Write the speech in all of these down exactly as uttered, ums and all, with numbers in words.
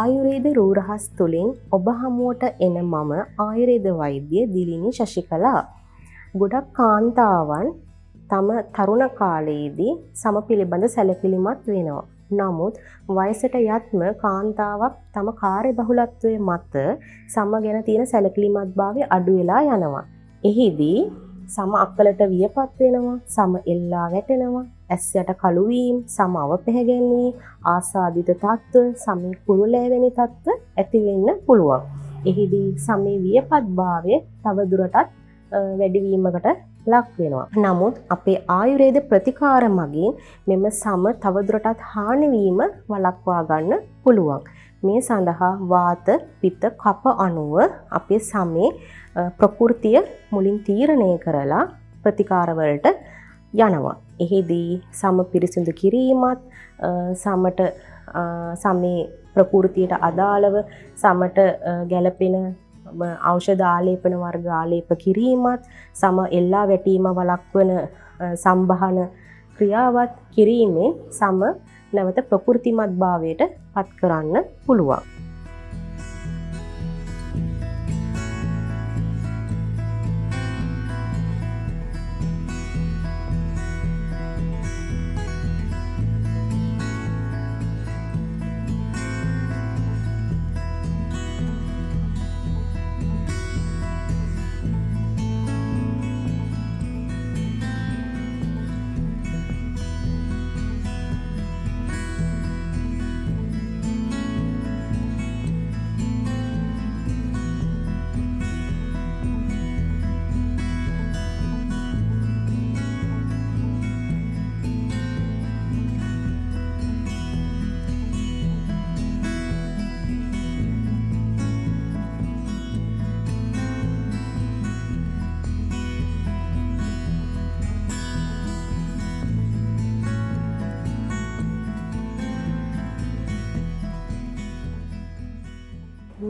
ආයුර්වේද රූරහස් තුලින් ඔබ හමුවට එන මම ආයුර්වේද වෛද්‍ය දිලිනි ශෂිකලා. ගොඩක් කාන්තාවන් තම තරුණ කාලයේදී සම පිළිබඳ සැලකිලිමත් වෙනවා. නමුත් වයසට යත්ම කාන්තාවක් තම කාර්යබහුලත්වයේ මත සම ගැන තියෙන සැලකිලිමත්භාවය අඩු වෙලා යනවා. එහිදී සම අක්කලට වියපත් වෙනවා, සම එල්ලා වැටෙනවා, ඇස් යට කළු වීම, සම අවපැහැගැන්වීම, ආසාදිත තත්ත්ව, සමේ කුරුලෑ වැනි තත්ත්ව ඇති වෙන්න පුළුවන්. එහිදී සමේ වියපත්භාවය තව දුරටත් වැඩි වීමකට ලක් වෙනවා. නමුත් අපේ ආයුර්වේද ප්‍රතිකාර මගින් මෙම සම තව දුරටත් හානි වීම වළක්වා ගන්න පුළුවන්. මේ සඳහා වාත, පිත්ත, කප අණුව අපේ සමේ ප්‍රകൃතිය මුලින් තීරණය කරලා ප්‍රතිකාර වලට යනවා. එහිදී සම පිරිසිදු කිරීමත් සමට සමේ ප්‍රകൃතියට අදාළව සමට ගැළපෙන ඖෂධ ආලේපන වර්ග ආලේප කිරීමත් සම එල්ලා වැටීම වළක්වන සම්භාහන ක්‍රියාවත් කිරීමේ සම නැවත ප්‍රකෘතිමත් භාවයට පත් කරන්න පුළුවන්.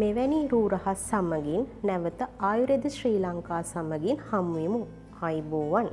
මෙවැනි රූරහස් සමගින් නැවත ආයුර්වේද ශ්‍රී ලංකා සමගින් හමුවෙමු. ආයිබෝවන්.